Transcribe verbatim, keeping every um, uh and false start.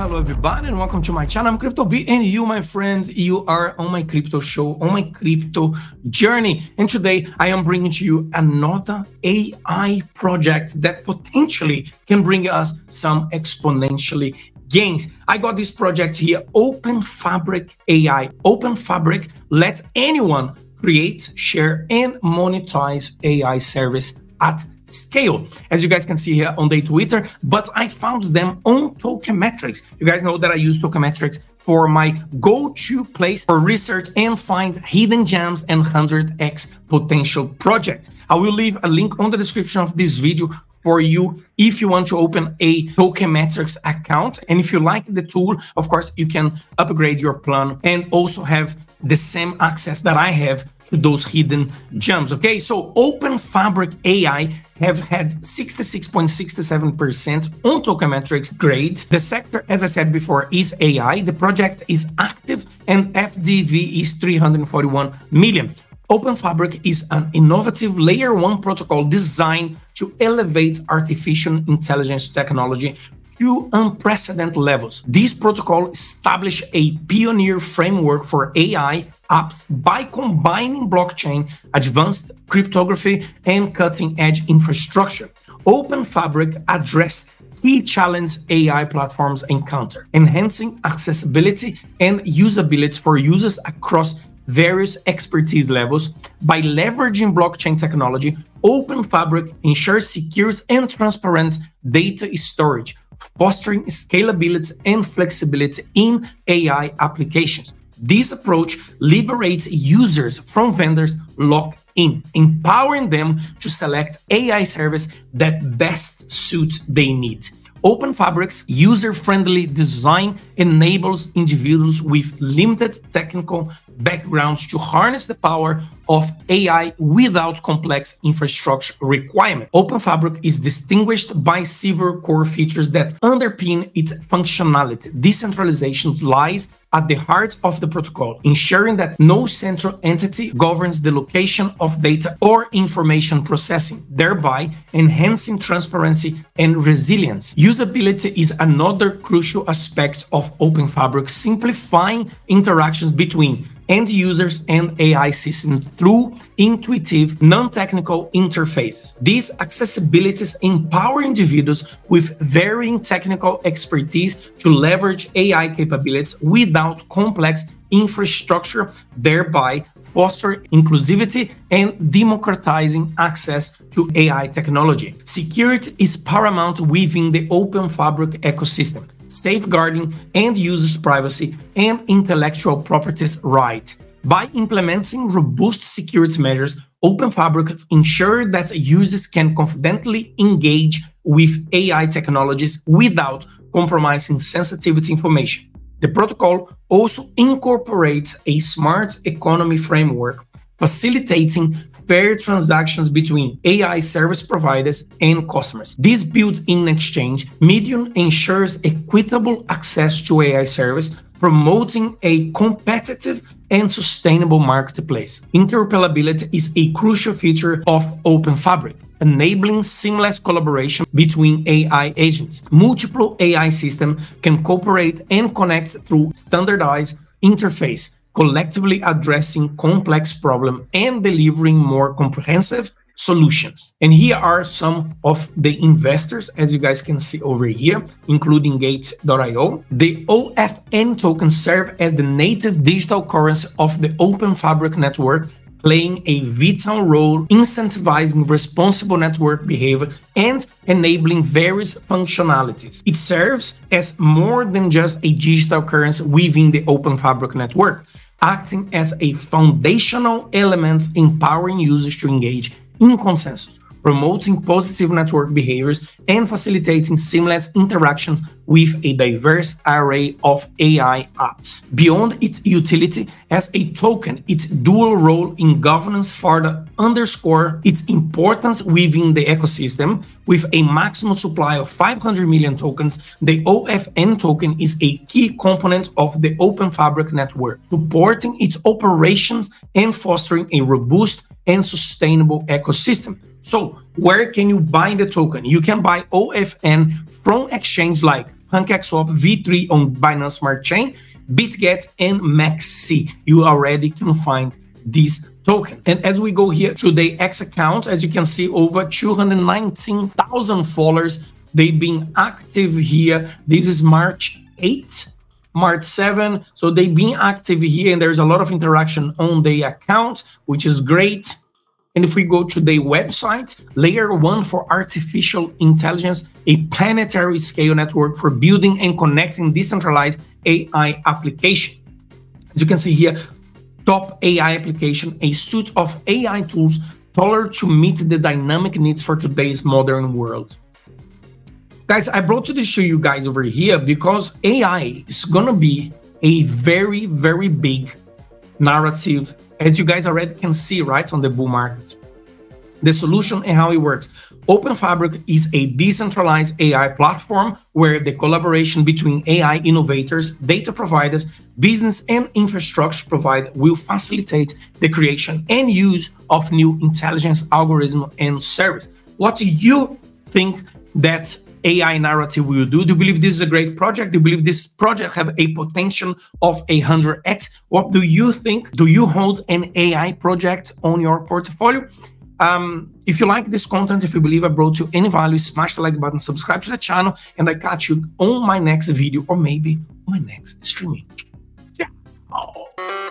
hello everybody, and welcome to my channel. I'm Crypto B, and you, my friends, you are on my crypto show, on my crypto journey. And today I am bringing to you another A I project that potentially can bring us some exponentially gains. I got this project here, Open Fabric A I. Open Fabric lets anyone create, share, and monetize A I service at scale, as you guys can see here on their Twitter, but I found them on Token Metrics. You guys know that I use Token Metrics for my go-to place for research and find hidden gems and one hundred X potential project. I will leave a link on the description of this video for you if you want to open a Token Metrics account. And if you like the tool, of course, you can upgrade your plan and also have the same access that I have to those hidden gems. Okay, so Open Fabric A I have had sixty-six point six seven percent on Token Metrics grade. The sector, as I said before, is A I. The project is active and F D V is three hundred forty-one million. Open Fabric is an innovative layer one protocol designed to elevate artificial intelligence technology to unprecedented levels. This protocol established a pioneer framework for A I apps by combining blockchain, advanced cryptography, and cutting-edge infrastructure. Open Fabric addressed key challenges A I platforms encounter, enhancing accessibility and usability for users across various expertise levels. By leveraging blockchain technology, Open Fabric ensures secure and transparent data storage, fostering scalability and flexibility in A I applications. This approach liberates users from vendors' lock-in, empowering them to select A I service that best suits their needs. Open Fabric's user-friendly design enables individuals with limited technical backgrounds to harness the power of A I without complex infrastructure requirements. Open Fabric is distinguished by several core features that underpin its functionality. Decentralization lies at the heart of the protocol, ensuring that no central entity governs the location of data or information processing, thereby enhancing transparency and resilience. Usability is another crucial aspect of Open Fabric, simplifying interactions between end users and A I systems through intuitive, non-technical interfaces. These accessibilities empower individuals with varying technical expertise to leverage A I capabilities without complex infrastructure, thereby fostering inclusivity and democratizing access to A I technology. Security is paramount within the Open Fabric ecosystem, safeguarding end users' privacy and intellectual properties rights. By implementing robust security measures, Open Fabric ensures that users can confidently engage with A I technologies without compromising sensitive information. The protocol also incorporates a smart economy framework, facilitating fair transactions between A I service providers and customers. This built-in exchange medium ensures equitable access to A I service, promoting a competitive and sustainable marketplace. Interoperability is a crucial feature of Open Fabric, enabling seamless collaboration between A I agents. Multiple A I systems can cooperate and connect through standardized interface, collectively addressing complex problems and delivering more comprehensive solutions. And here are some of the investors, as you guys can see over here, including Gate dot i o. The O F N tokens serve as the native digital currency of the Open Fabric network, playing a vital role incentivizing responsible network behavior and enabling various functionalities. It serves as more than just a digital currency within the Open Fabric network, acting as a foundational element empowering users to engage in consensus, promoting positive network behaviors, and facilitating seamless interactions with a diverse array of A I apps. Beyond its utility as a token, its dual role in governance further underscores its importance within the ecosystem. With a maximum supply of five hundred million tokens, the O F N token is a key component of the Open Fabric network, supporting its operations and fostering a robust and sustainable ecosystem. So where can you buy the token? You can buy O F N from exchanges like PancakeSwap V three on Binance Smart Chain, BitGet, and MaxC. You already can find these token. And as we go here to the X account, as you can see, over two hundred nineteen thousand followers. They've been active here. This is March eighth, March seventh. So they've been active here, and there's a lot of interaction on the account, which is great. And if we go to the website, layer one for artificial intelligence, a planetary scale network for building and connecting decentralized A I application. As you can see here, top A I application, a suite of A I tools tailored to meet the dynamic needs for today's modern world. Guys, I brought this to you guys over here because A I is gonna be a very, very big narrative, as you guys already can see, right, on the bull market. The solution and how it works. Open Fabric is a decentralized A I platform where the collaboration between A I innovators, data providers, business and infrastructure providers will facilitate the creation and use of new intelligence algorithms and service. What do you think that A I narrative will do? Do you believe this is a great project? Do you believe this project have a potential of one hundred X? What do you think? Do you hold an A I project on your portfolio? Um, if you like this content, if you believe I brought you any value, smash the like button, subscribe to the channel, and I catch you on my next video or maybe my next streaming. Yeah. Oh.